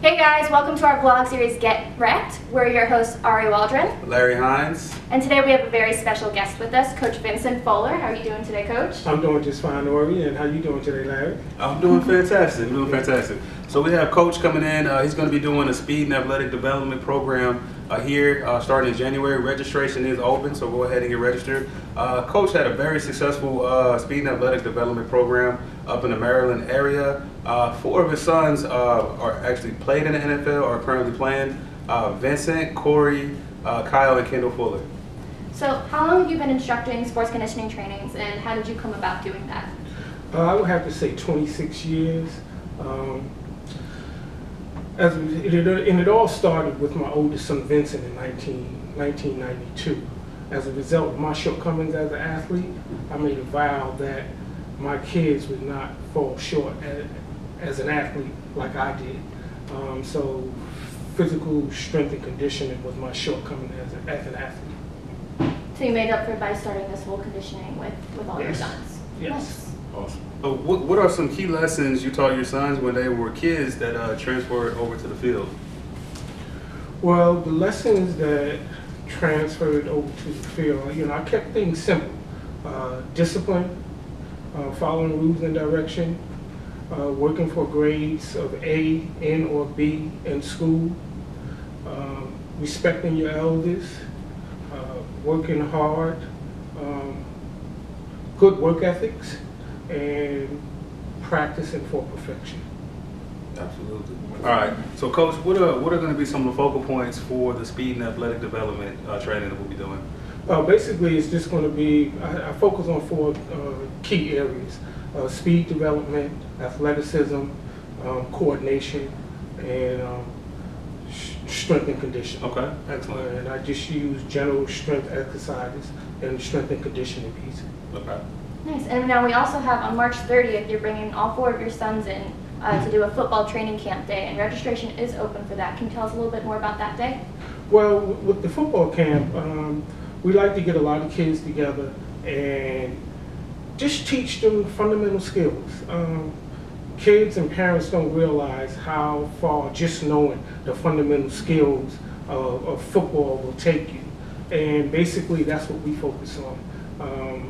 Hey guys, welcome to our vlog series Get Rec'd. We're your hosts Ari Waldron, Larry Hines, and today we have a very special guest with us, Coach Vincent Fuller. How are you doing today, Coach? I'm doing just fine, Ori, and how are you doing today, Larry? I'm doing fantastic, So we have Coach coming in. He's going to be doing a speed and athletic development program here starting in January. Registration is open, so go ahead and get registered. Coach had a very successful speed and athletic development program up in the Maryland area. Four of his sons are actually played in the NFL or currently playing. Vincent, Corey, Kyle, and Kendall Fuller. So how long have you been instructing sports conditioning trainings, and how did you come about doing that? I would have to say 26 years. And it all started with my oldest son Vincent in 1992. As a result of my shortcomings as an athlete, I made a vow that my kids would not fall short as an athlete like I did. So physical strength and conditioning was my shortcoming as an athlete. So you made up for it by starting this whole conditioning with all your sons? Yes. Awesome. What are some key lessons you taught your sons when they were kids that transferred over to the field? Well, the lessons that transferred over to the field, I kept things simple. Discipline, following rules and direction, working for grades of A, N, or B in school, respecting your elders, working hard, good work ethics, and practicing for perfection. Absolutely. All right. So, Coach, what are going to be some of the focal points for the speed and athletic development training that we'll be doing? Basically, it's just going to be I focus on four key areas: speed development, athleticism, coordination, and strength and conditioning. Okay. Excellent. And I just use general strength exercises and strength and conditioning piece. Okay. Nice. And now we also have on March 30th, you're bringing all four of your sons in to do a football training camp day, and registration is open for that. Can you tell us a little bit more about that day? Well, with the football camp, we like to get a lot of kids together and just teach them fundamental skills. Kids and parents don't realize how far just knowing the fundamental skills of football will take you. And basically, that's what we focus on.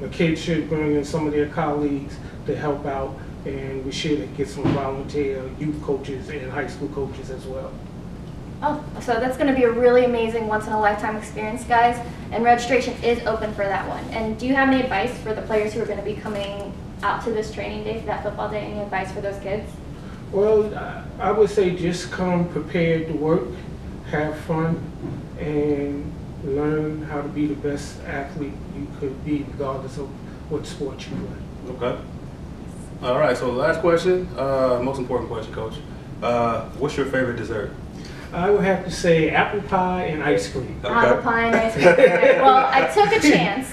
The kids should bring in some of their colleagues to help out, and we should get some volunteer youth coaches and high school coaches as well. Oh, so that's going to be a really amazing once-in-a-lifetime experience, guys, and registration is open for that one. And do you have any advice for the players who are going to be coming out to this training day for that football day? Any advice for those kids? Well, I would say just come prepared to work, have fun, and learn how to be the best athlete you could be regardless of what sport you play. Okay. All right, so last question, most important question, Coach. What's your favorite dessert? I would have to say apple pie and ice cream. Okay. Apple pie and ice cream. Well, I took a chance,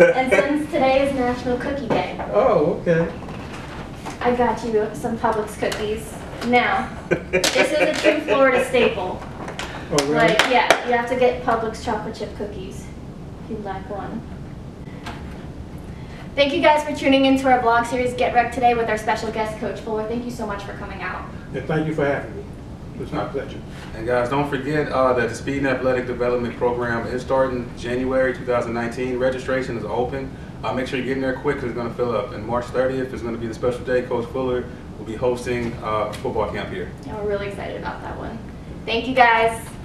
and since today is National Cookie Day. Oh, okay. I got you some Publix cookies. Now, this is a true Florida staple. Oh, really? Like, yeah, you have to get Publix chocolate chip cookies if you'd like one. Thank you guys for tuning into our vlog series Get Rec'd today with our special guest, Coach Fuller. Thank you so much for coming out. Yeah, thank you for having me. It was my pleasure. And guys, don't forget that the Speed and Athletic Development Program is starting January 2019. Registration is open. Make sure you get in there quick because it's going to fill up. And March 30th is going to be the special day. Coach Fuller will be hosting football camp here. Yeah, we're really excited about that one. Thank you guys.